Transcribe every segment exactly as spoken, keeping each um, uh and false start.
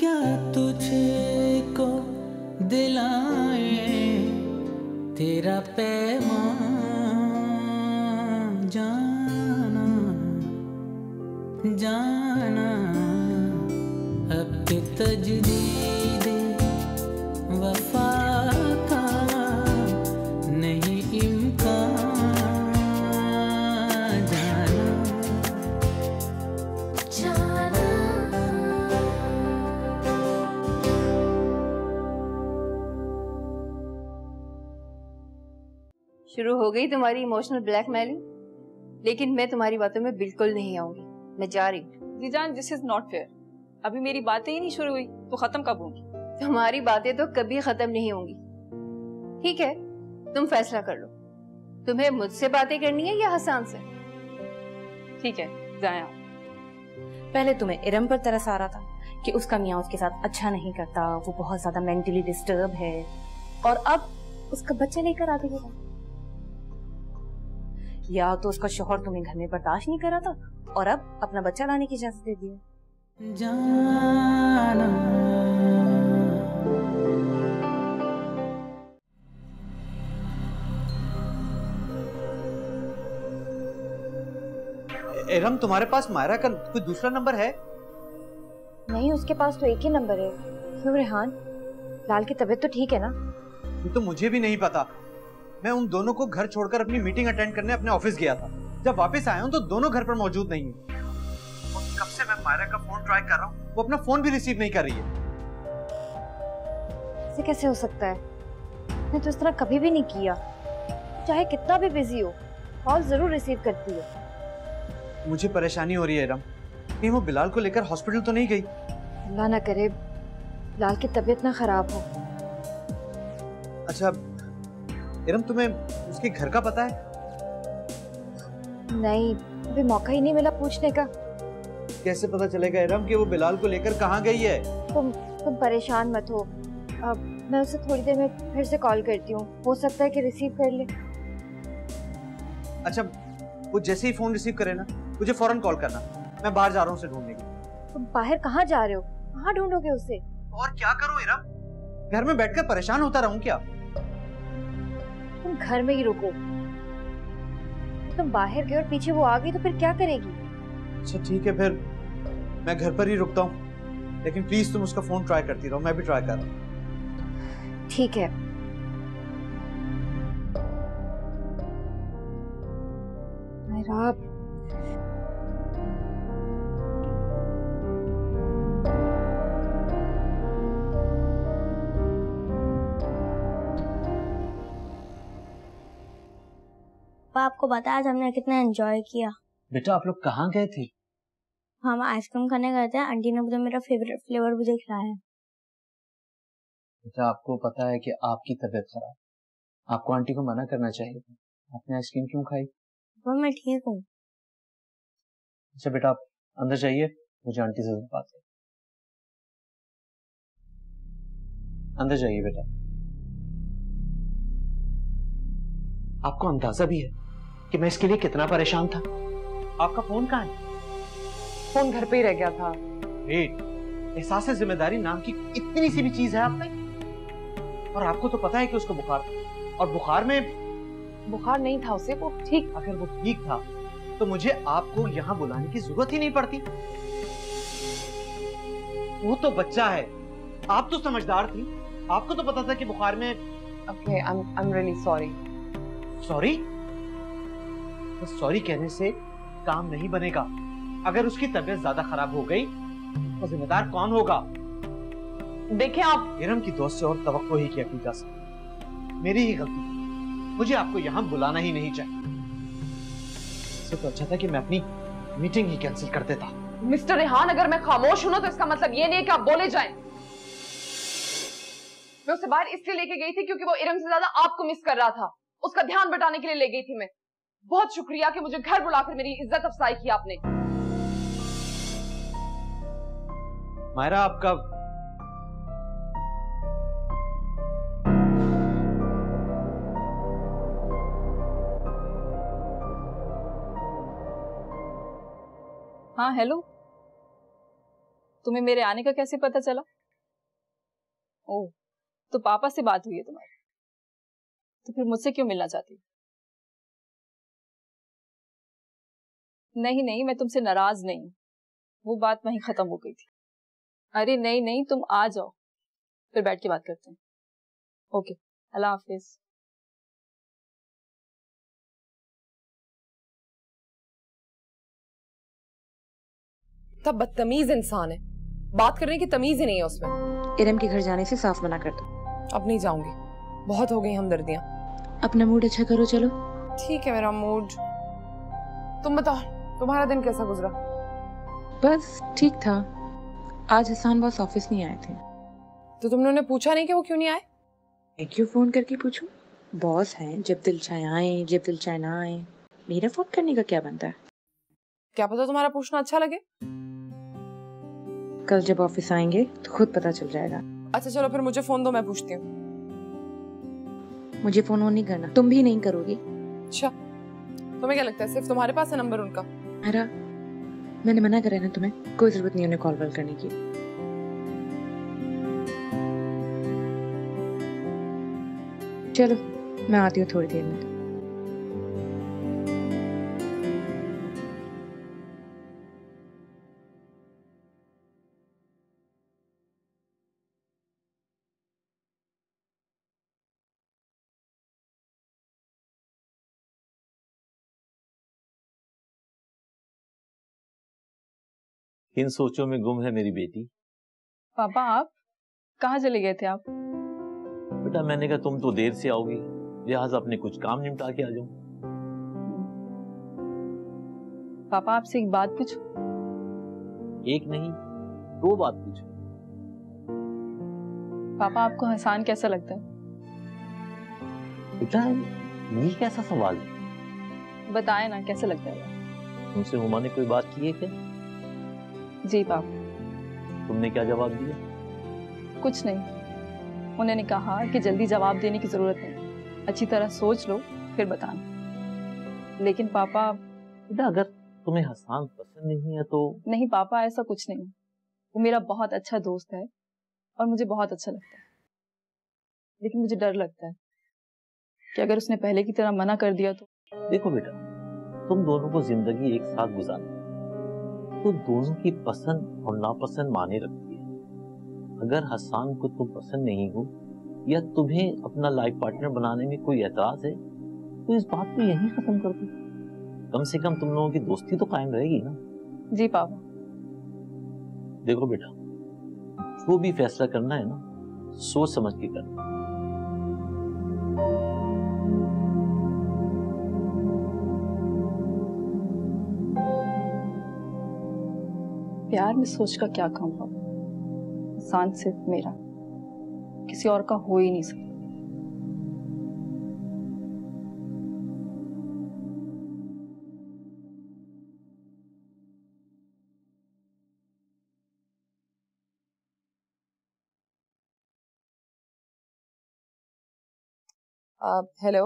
क्या तुझे को दिलाए तेरा पैमां जाना जाना। अब तजदीद वफा का नहीं इम्कान जाना जाना। शुरू हो गई तुम्हारी इमोशनल ब्लैकमेलिंग, लेकिन मैं तुम्हारी बातों में बिल्कुल नहीं आऊंगी। मैं जा रही हूँ। जीजान, दिस इज नॉट फेयर। अभी मेरी बातें ही नहीं शुरू हुई तो खत्म कब होंगी? तुम्हारी बातें तो कभी खत्म नहीं होंगी। ठीक है, तुम फैसला कर लो, तुम्हें मुझसे बातें करनी है या हसन से? ठीक है, जाया। पहले तुम्हें इरम पर तरस आ रहा था कि उसका मियाँ उसके साथ अच्छा नहीं करता, वो बहुत ज्यादा मेंटली डिस्टर्ब है, और अब उसका बच्चा लेकर आ गई है। या तो उसका शोहर तुम्हें घर में बर्दाश्त नहीं कर रहा था और अब अपना बच्चा लाने की इजाजत दे दी। एरम, तुम्हारे पास मायरा का कोई दूसरा नंबर है? नहीं, उसके पास तो एक ही नंबर है। क्यों रेहान, लाल की तबीयत तो ठीक है ना? ये तो मुझे भी नहीं पता। मैं उन दोनों को घर छोड़कर अपनी मीटिंग अटेंड करने अपने ऑफिस गया था। जब वापस आया हूँ तो दोनों घर पर मौजूद नहीं है। और कब से मैं मायरा का फोन ट्राई कर रहा हूँ, वो अपना फोन भी रिसीव नहीं कर रही है। ऐसे कैसे हो सकता है? मैं तो इस तरह कभी भी नहीं किया। चाहे कितना भी बिजी हो, कॉल जरूर रिसीव करती हो। मुझे परेशानी हो रही है रम, कहीं वो बिलाल को लेकर हॉस्पिटल तो नहीं गई? अल्लाह ना करे बिलाल की तबीयत ना खराब हो। अच्छा इरम, तुम्हें उसके घर का पता है? नहीं, अभी मौका ही नहीं मिला पूछने का। कैसे पता चलेगा इरम कि वो बिलाल को लेकर कहाँ गई है? तुम तुम परेशान मत हो। अब मैं उसे थोड़ी देर में फिर से कॉल करती हूँ, हो सकता है कि रिसीव कर ले। अच्छा, वो जैसे ही फोन रिसीव करे ना, मुझे फौरन कॉल करना। मैं बाहर जा रहा हूँ उसे ढूंढने के लिए। तुम बाहर कहाँ जा रहे हो? कहाँ ढूंढोगे उसे? और क्या करूँ इरम, घर में बैठ कर परेशान होता रहूँ क्या? तुम घर में ही रुको। तुम बाहर गए और पीछे वो आ गई तो फिर क्या करेगी? अच्छा ठीक है, फिर मैं घर पर ही रुकता हूँ, लेकिन प्लीज तुम उसका फोन ट्राई करती रहो, मैं भी ट्राई कर रहा हूँ। ठीक है। मेरा आपको बताया था हमने कितना एंजॉय किया। बेटा, आप लोग कहाँ गए थे? हम आइसक्रीम खाने गए थे। आंटी ने मुझे मेरा फेवरेट फ्लेवर मुझे खिलाया। बेटा, आपको पता है कि आपकी तबीयत खराब, आपको आंटी को मना करना चाहिए था। आपने आइसक्रीम क्यों खाई? वो मैं ठीक हूँ। अच्छा बेटा, आप अंदर जाइए, मुझे आंटी से बात है। अंदर जाइए बेटा। आपको अंदाजा भी है कि मैं इसके लिए कितना परेशान था। आपका फोन कहाँ है? फोन घर पे ही रह गया था। एहसास जिम्मेदारी नाम की इतनी सी भी चीज है आप में। और आपको तो पता है कि उसको बुखार था, और बुखार में बुखार नहीं था उसे, वो ठीक। अगर वो ठीक था तो मुझे आपको यहाँ बुलाने की जरूरत ही नहीं पड़ती। वो तो बच्चा है, आप तो समझदार थी, आपको तो पता था कि बुखार में। Okay, I am really sorry. Sorry? बस सॉरी कहने से काम नहीं बनेगा। अगर उसकी तबीयत ज्यादा खराब हो गई तो जिम्मेदार कौन होगा? देखें आप, इरम की दोस्त से और तवक्को ही किया जा सकती। मेरी ही गलती, मुझे आपको यहाँ बुलाना ही नहीं चाहिए। इससे तो अच्छा था कि मैं अपनी मीटिंग ही कैंसिल कर देता। मिस्टर रेहान, अगर मैं खामोश हूं ना तो इसका मतलब ये नहीं है कि आप बोले जाएं। मैं उसे बाहर इसलिए लेके गई थी क्योंकि वो इरम से ज्यादा आपको मिस कर रहा था। उसका ध्यान बटाने के लिए ले गई थी मैं। बहुत शुक्रिया कि मुझे घर बुलाकर मेरी इज्जत अफसाई की आपने। मायरा, आपका हाँ हेलो। तुम्हें मेरे आने का कैसे पता चला? ओह, तो पापा से बात हुई है तुम्हारी? तो फिर मुझसे क्यों मिलना चाहती? नहीं नहीं, मैं तुमसे नाराज नहीं, वो बात वहीं खत्म हो गई थी। अरे नहीं नहीं, तुम आ जाओ, फिर बैठ के बात करते हैं। ओके, अल्लाह हाफिज। तब बदतमीज इंसान है, बात करने की तमीज ही नहीं है उसमें। इरम के घर जाने से साफ मना कर दो। अब नहीं जाऊंगी, बहुत हो गई हमदर्दियां। अपना मूड अच्छा करो, चलो। ठीक है मेरा मूड। तुम बताओ, तुम्हारा दिन कैसा गुजरा? बस ठीक था। आज हसन बॉस ऑफिस नहीं आए थे। तो तुमने उन्हें पूछा नहीं कि वो क्यों नहीं आए? मैं क्यों फोन करके पूछूं? बॉस हैं, जब दिल चाहे आए, जब दिल चाहे ना आए। मेरा फोन करने का क्या बनता है? क्या पता तुम्हारा पूछना अच्छा लगे। कल जब ऑफिस आएंगे तो खुद पता चल जाएगा। अच्छा चलो फिर मुझे फोन दो, मैं पूछती हूँ। मुझे फोन ऑन नहीं करना, तुम भी नहीं करोगी। अच्छा, तुम्हें क्या लगता है सिर्फ तुम्हारे पास है नंबर उनका? मेरा, मैंने मना करा है ना तुम्हें, कोई जरूरत नहीं उन्हें कॉल वॉल करने की। चलो मैं आती हूँ थोड़ी देर में। इन सोचों में गुम है मेरी बेटी। पापा आप कहाँ चले गए थे? आप बेटा, मैंने कहा तुम तो देर से आओगी, लिहाजा अपने कुछ काम निपटा के आ जाऊं। पापा आपसे एक बात पूछूं? एक नहीं, दो बात पूछूं। पापा आपको हसन कैसा लगता है? बेटा ये कैसा सवाल है? बताए ना कैसा लगता है। तुमसे हुमा ने कोई बात की है क्या? जी पापा। तुमने क्या जवाब दिया? कुछ नहीं, उन्होंने कहा कि जल्दी जवाब देने की जरूरत नहीं, अच्छी तरह सोच लो फिर बताना। लेकिन पापा बेटा अगर तुम्हें हसन पसंद नहीं है तो? नहीं पापा ऐसा कुछ नहीं, वो मेरा बहुत अच्छा दोस्त है और मुझे बहुत अच्छा लगता है। लेकिन मुझे डर लगता है कि अगर उसने पहले की तरह मना कर दिया तो? देखो बेटा, तुम दोनों को जिंदगी एक साथ गुजारना, तो दोनों की पसंद और नापसंद माने रखती है। अगर हसन को तुम पसंद नहीं हो या तुम्हें अपना लाइफ पार्टनर बनाने में कोई एतराज है तो इस बात को यहीं खत्म कर दो। कम से कम तुम लोगों की दोस्ती तो कायम रहेगी ना। जी पापा। देखो बेटा, जो भी फैसला करना है ना सोच समझ के करना। प्यार में सोच का क्या काम हो? इंसान सिर्फ मेरा, किसी और का हो ही नहीं सकता। हेलो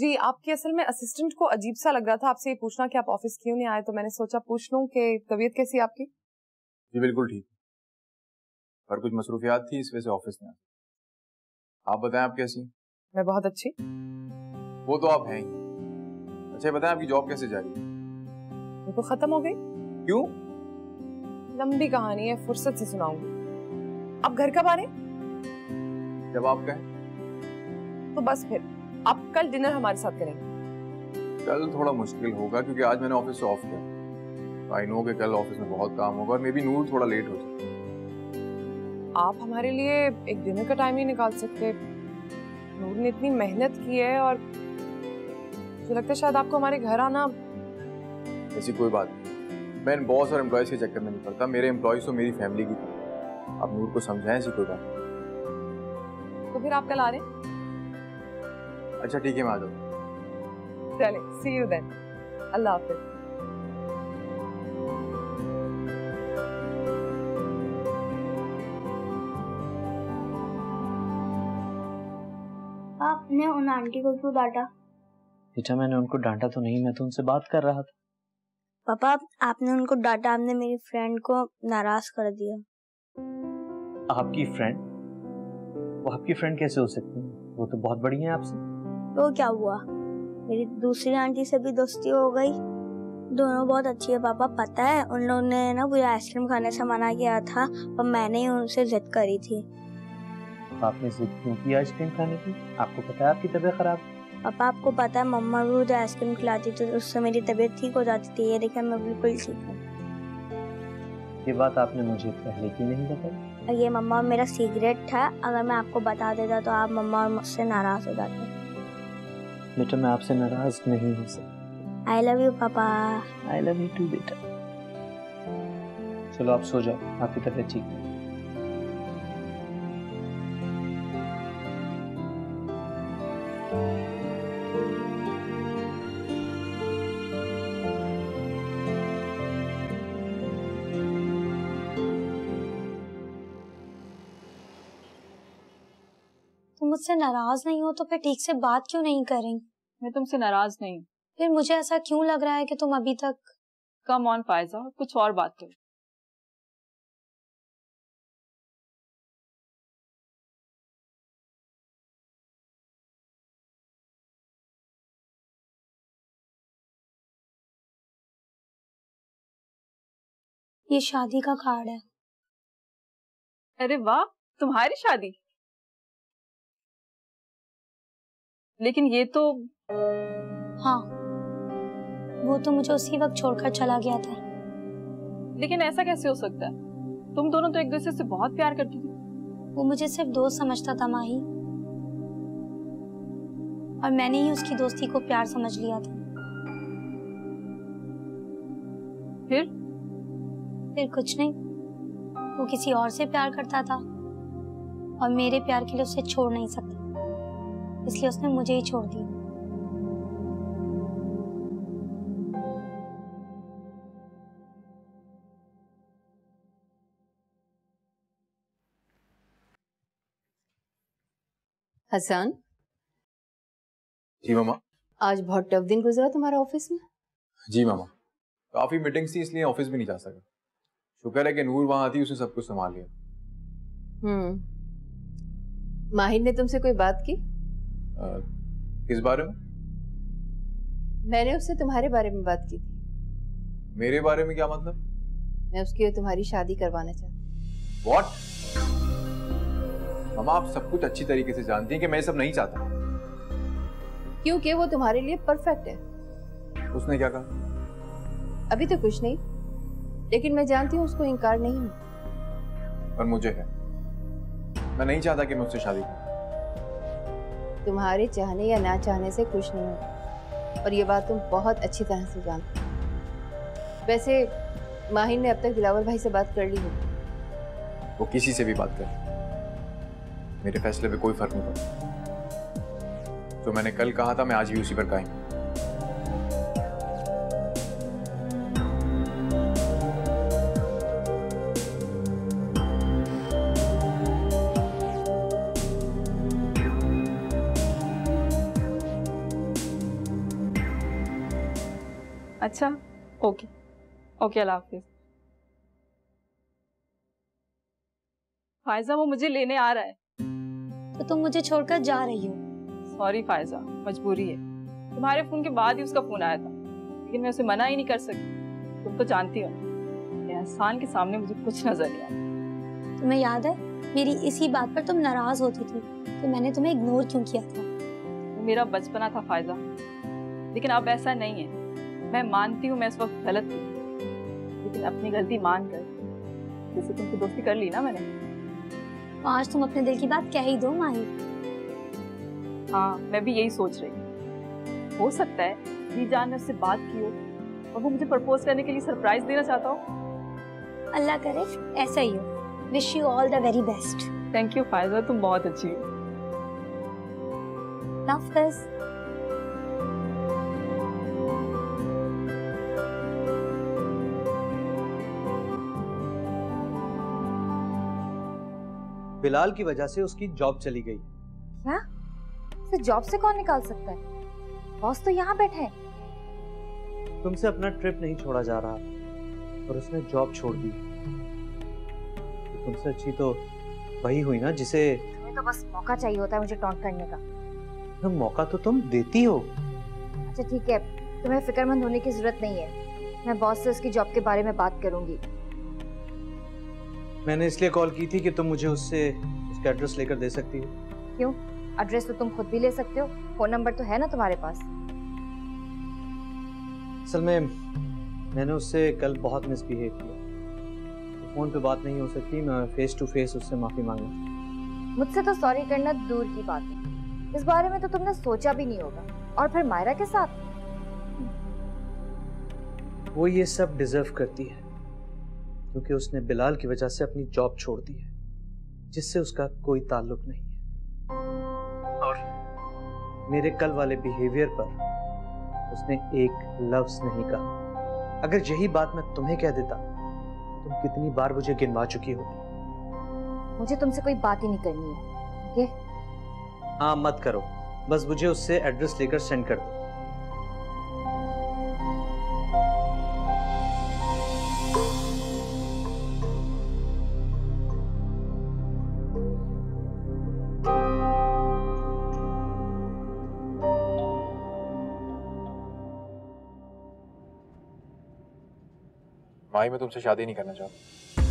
जी, आपके असल में असिस्टेंट को अजीब सा लग रहा था आपसे ये पूछना कि आप ऑफिस क्यों नहीं आए, तो मैंने सोचा पूछ लूं कि तबीयत कैसी है आपकी। जी बिल्कुल ठीक, पर कुछ मसरूफियात थी इस वजह से ऑफिस में। आप बताएं आप कैसी? मैं बहुत अच्छी। वो तो आप हैं ही। अच्छा बताएं आपकी जॉब कैसे जा रही है? वो तो खत्म हो गई। क्यों? लंबी कहानी है, फुर्सत से सुनाऊंगी। आप घर कब आ रहे? जब आप कहें। तो बस फिर आप कल डिनर हमारे साथ करेंगे? कल थोड़ा मुश्किल होगा क्योंकि आज मैंने ऑफिस ऑफ किया। आई नो कि कल ऑफिस में बहुत काम होगा और मे बी नूर थोड़ा लेट हो जाए। आप हमारे लिए एक डिनर का टाइम ही निकाल सकते? नूर ने इतनी मेहनत की है और मुझे लगता है शायद आपको हमारे घर आना। ऐसी कोई बात नहीं, मैं बॉस और एम्प्लॉयज के चक्कर में नहीं पड़ता। मेरे एम्प्लॉयज तो मेरी फैमिली की तरह। आप नूर को समझाएं, ऐसी कोई बात नहीं। तो फिर आप कल आ रहे हैं? अच्छा ठीक है, मैं आ जाऊँ। चले, सी यू देन। अल्लाह हाफिज। आपने उन आंटी को क्यों डांटा? बेटा मैंने उनको डांटा तो नहीं, मैं तो उनसे बात कर रहा था। पापा आपने उनको डांटा, आपने मेरी फ्रेंड को नाराज कर दिया। आपकी फ्रेंड? वो आपकी फ्रेंड कैसे हो सकती है? वो तो बहुत बड़ी है आपसे। तो क्या हुआ, मेरी दूसरी आंटी से भी दोस्ती हो गई, दोनों बहुत अच्छी है पापा। पता है उन लोगों ने ना मुझे आइसक्रीम खाने से मना किया था और मैंने ही उनसे जिद करी थी। आपने जिद क्यों की आइसक्रीम खाने की? आपको पता है आपकी तबीयत खराब। पापा आपको पता है मम्मा भी मुझे आइसक्रीम खिलाती थी, उससे मेरी तबीयत ठीक हो जाती थी। ये देखिए मैं बिल्कुल ठीक हूँ। ये बात आपने मुझे पहले क्यों नहीं बताई? ये मम्मा मेरा सीक्रेट था, अगर मैं आपको बता देता तो आप मम्मा और मुझसे नाराज हो जाते। बेटा मैं आपसे नाराज नहीं हूँ। आई लव यू पापा। आई लव यू टू बेटा। चलो आप सो जाओ, आपकी तबीयत ठीक है। मुझसे नाराज नहीं हो तो फिर ठीक से बात क्यों नहीं करें? मैं तुमसे नाराज नहीं हूँ। फिर मुझे ऐसा क्यों लग रहा है कि तुम अभी तक? कम ऑन फायजा, कुछ और बात करो। ये शादी का कार्ड है। अरे वाह, तुम्हारी शादी? लेकिन ये तो। हाँ वो तो मुझे उसी वक्त छोड़कर चला गया था। लेकिन ऐसा कैसे हो सकता है? तुम दोनों तो एक दूसरे से बहुत प्यार करती थी। वो मुझे सिर्फ दोस्त समझता था माही, और मैंने ही उसकी दोस्ती को प्यार समझ लिया था। फिर? फिर कुछ नहीं, वो किसी और से प्यार करता था और मेरे प्यार के लिए उसे छोड़ नहीं सकता, इसलिए उसने मुझे ही छोड़ दिया। हसन। जी मामा। आज बहुत टफ दिन गुजरा तुम्हारा ऑफिस में। जी मामा, काफी मीटिंग्स थी इसलिए ऑफिस भी नहीं जा सका। शुक्र है कि नूर वहां थी, उसने सब कुछ संभाल लिया। हम्म, माहिर ने तुमसे कोई बात की? Uh, किस बारे में? मैंने उससे तुम्हारे बारे में बात की थी। मेरे बारे में क्या मतलब? मैं उसकी और तुम्हारी शादी करवाना चाहती। What? मामा आप सब कुछ अच्छी तरीके से जानती हैं कि मैं सब नहीं चाहता, क्योंकि वो तुम्हारे लिए परफेक्ट है। उसने क्या कहा? अभी तो कुछ नहीं, लेकिन मैं जानती हूँ उसको इनकार नहीं है। पर मुझे है, मैं नहीं चाहता कि मैं उससे शादी करूँ। तुम्हारे चाहने या ना चाहने से खुश नहीं होता, और ये बात तुम बहुत अच्छी तरह से जानते हो। वैसे माहिर ने अब तक दिलावर भाई से बात कर ली है? वो किसी से भी बात करे, मेरे फैसले पे कोई फर्क नहीं पड़ता। जो मैंने कल कहा था मैं आज भी उसी पर कायम हूं। अच्छा ओके ओके, अल्लाह हाफिज। फायजा वो मुझे लेने आ रहा है। तो तुम मुझे छोड़कर जा रही हो? सॉरी फायजा, मजबूरी है। तुम्हारे फोन के बाद ही उसका फोन आया था, लेकिन मैं उसे मना ही नहीं कर सकती। तुम तो जानती हो एहसान के सामने मुझे कुछ नजर नहीं आया। तुम्हें याद है मेरी इसी बात पर तुम नाराज होती थी कि मैंने तुम्हें इग्नोर क्यों किया था? तो मेरा बचपना था फायजा, लेकिन अब ऐसा नहीं है। मैं मानती हूँ मैं इस वक्त गलत थी, लेकिन अपनी गलती मानकर जैसे तुमसे दोस्ती कर ली ना मैंने। आज तुम अपने दिल की बात कह ही दो माही। हाँ मैं भी यही सोच रही हूँ। हो सकता है जीजान ने उससे बात की हो और वो मुझे प्रपोज करने के लिए सरप्राइज देना चाहता हो। अल्लाह करे ऐसा ही हो। Wish you all the very best. Thank you Faiza, तुम बहुत अच्छी हो। बिलाल की वजह से उसकी जॉब चली गई। क्या? उसे जॉब से कौन निकाल सकता है? बॉस तो यहाँ बैठा है। तुमसे अपना ट्रिप नहीं छोड़ा जा रहा और उसने जॉब छोड़ दी। तो तुमसे अच्छी तो वही हुई ना जिसे तुम्हें तो बस मौका चाहिए होता है मुझे टॉन्ट करने का। तो मौका तो तुम देती हो। अच्छा ठीक है, तुम्हें फिक्रमंद होने की जरूरत नहीं है। मैं बॉस से उसकी जॉब के बारे में बात करूंगी। मैंने इसलिए कॉल की थी कि तुम मुझे उससे उसका एड्रेस लेकर दे सकती हो। क्यों? एड्रेस तो तुम खुद भी ले सकते हो, फोन नंबर तो है ना तुम्हारे पास। असल में मैंने उससे कल बहुत मिसबिहेव किया, तो फोन पे बात नहीं हो सकती। मैं फेस टू फेस उससे माफी मांगू। मुझसे तो सॉरी करना दूर की बात है, इस बारे में तो तुमने सोचा भी नहीं होगा। और फिर मायरा के साथ वो ये सब डिजर्व करती है क्योंकि उसने बिलाल की वजह से अपनी जॉब छोड़ दी है जिससे उसका कोई ताल्लुक नहीं है। और मेरे कल वाले बिहेवियर पर उसने एक लफ्ज नहीं कहा। अगर यही बात मैं तुम्हें कह देता, तुम कितनी बार मुझे गिनवा चुकी होती। मुझे तुमसे कोई बात ही नहीं करनी है, ओके? हाँ मत करो, बस मुझे उससे एड्रेस लेकर सेंड कर दो। माई, मैं तुमसे शादी नहीं करना चाहता।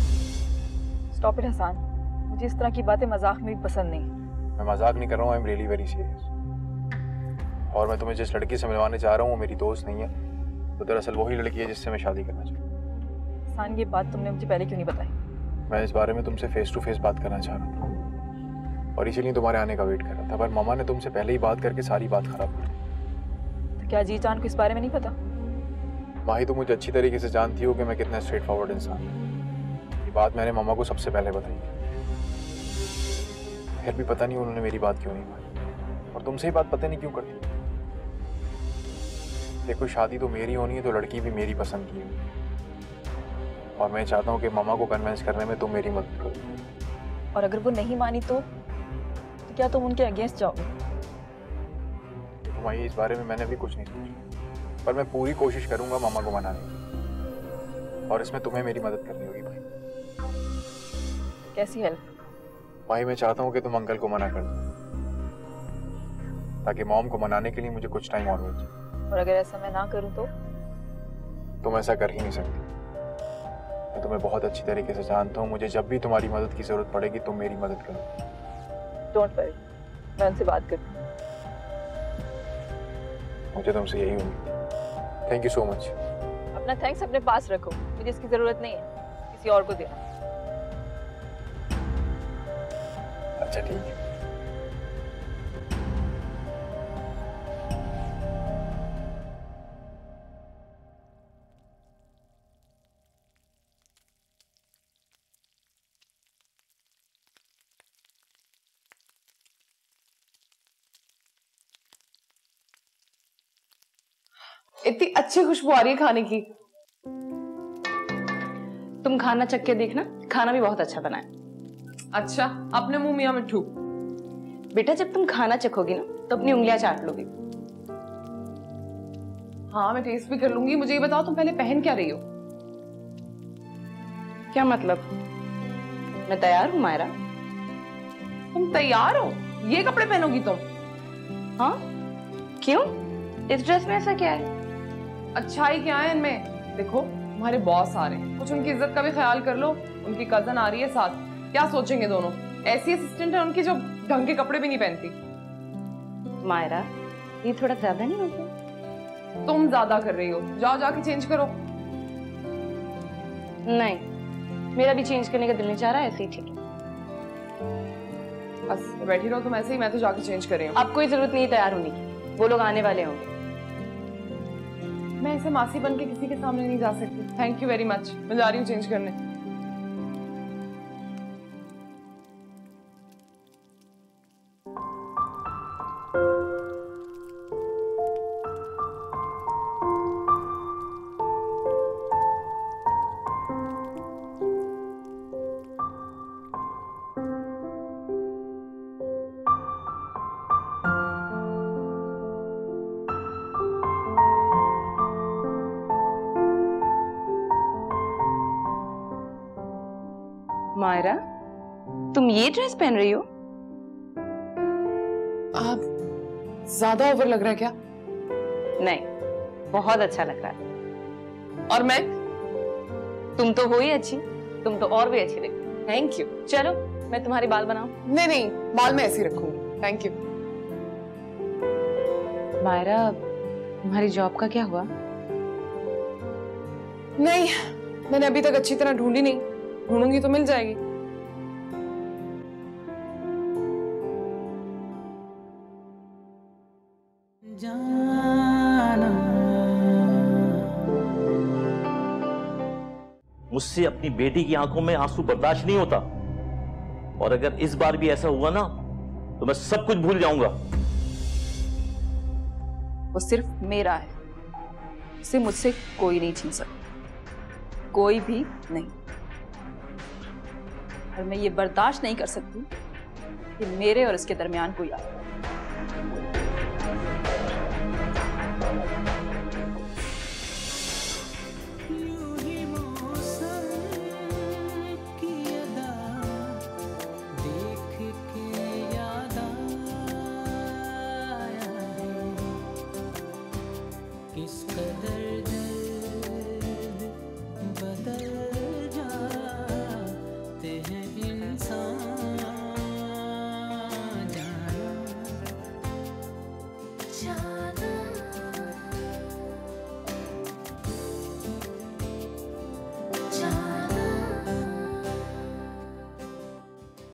स्टॉप इट हसन, मुझे इस तरह की बातें मजाक में भी पसंद नहीं। मैं मजाक नहीं कर रहा हूँ, I am really very serious. और मैं तुम्हें जिस लड़की से मिलवाने चाह रहा हूँ वो मेरी दोस्त नहीं है, तो दरअसल वही लड़की है जिससे मैं शादी करना चाहता हूँ। हसन, ये बात तुमने मुझे पहले क्यों नहीं बताई? मैं इस बारे में तुमसे फेस टू फेस बात करना चाह रहा था और इसीलिए तुम्हारे आने का वेट कर रहा था, पर मामा ने तुमसे पहले ही बात करके सारी बात खराब कर दी। तो क्या जी जान को इस बारे में नहीं पता? माही, तो मुझे अच्छी तरीके से जानती हो कि मैं कितना स्ट्रेट फॉरवर्ड इंसान हूँ। ये बात मैंने मामा को सबसे पहले बताई, फिर भी पता नहीं उन्होंने मेरी बात क्यों नहीं मानी और तुमसे ही बात पता नहीं क्यों करती। देखो, शादी तो मेरी होनी है तो लड़की भी मेरी पसंद की होगी और मैं चाहता हूँ कि मामा को कन्विंस करने में तुम मेरी मदद करो। और अगर वो नहीं मानी तो, तो क्या तुम उनके अगेंस्ट जाओगे? देखो माही, इस बारे में मैंने भी कुछ नहीं सोचा, पर मैं पूरी कोशिश करूंगा मामा को मनाने की और इसमें तुम्हें मेरी मदद करनी होगी भाई। कैसी हेल्प? भाई मैं चाहता हूं कि तुम अंकल को मना कर दो ताकि मॉम को मनाने के लिए मुझे कुछ टाइम और मिल जाए। और अगर ऐसा मैं ना करूं तो? तुम ऐसा कर ही नहीं सकती। मैं तुम्हें बहुत अच्छी तरीके से जानता हूँ, मुझे जब भी तुम्हारी मदद की जरूरत पड़ेगी तुम मेरी मदद करो। डोंट वरी, मैं उनसे बात करती हूँ। मुझे तुमसे यही उम्मीद। Thank you so much. अपना थैंक्स अपने पास रखो, मुझे इसकी जरूरत नहीं है, किसी और को देना। अच्छा ठीक है। इतनी अच्छी खुशबू आ रही है खाने की। तुम खाना चख के देखना, खाना भी बहुत अच्छा बना है। अच्छा, अपने मुंह मियां मिठू। बेटा जब तुम खाना चखोगी ना तो अपनी उंगलियां चाट लोगी। हाँ मैं टेस्ट भी कर लूंगी। मुझे ये बताओ तुम पहले पहन क्या रही हो? क्या मतलब? मैं तैयार हूँ मायरा। तुम तैयार हो? ये कपड़े पहनोगी तुम? हाँ क्यों, इस ड्रेस में ऐसा क्या है? अच्छा ही क्या है इनमें? देखो तुम्हारे बॉस आ रहे हैं, कुछ उनकी इज्जत का भी ख्याल कर लो। उनकी कजन आ रही है साथ, क्या सोचेंगे दोनों? ऐसी असिस्टेंट है उनकी जो ढंग के कपड़े भी नहीं पहनती। मायरा ये थोड़ा ज्यादा नहीं हो गया? तुम ज्यादा कर रही हो, जाओ जाके चेंज करो। नहीं, मेरा भी चेंज करने का दिल नहीं चाह रहा, ऐसे ही ठीक है। बस बैठी रहो तुम ऐसे ही, मैं तो जाके चेंज कर रही हूँ। आपको जरूरत नहीं तैयार होने की, वो लोग आने वाले होंगे। मैं ऐसे मासी बन के किसी के सामने नहीं जा सकती। थैंक यू वेरी मच, मैं जा रही हूँ चेंज करने। मायरा, तुम ये ड्रेस पहन रही हो? आप ज्यादा ओवर लग रहा है क्या? नहीं, बहुत अच्छा लग रहा है। और मैं? तुम तो हो ही अच्छी, तुम तो और भी अच्छी लग। Thank you. चलो मैं तुम्हारे बाल बनाऊं। नहीं नहीं, बाल मैं ऐसे ही रखूंगी। Thank you. मायरा, तुम्हारी जॉब का क्या हुआ? नहीं, मैंने अभी तक अच्छी तरह ढूंढी नहीं, ढूंढूंगी तो मिल जाएगी। मुझसे अपनी बेटी की आंखों में आंसू बर्दाश्त नहीं होता, और अगर इस बार भी ऐसा हुआ ना तो मैं सब कुछ भूल जाऊंगा। वो सिर्फ मेरा है, उसे मुझसे कोई नहीं छीन सकता, कोई भी नहीं। और मैं ये बर्दाश्त नहीं कर सकती कि मेरे और इसके दरमियान कोई आ। किस कदर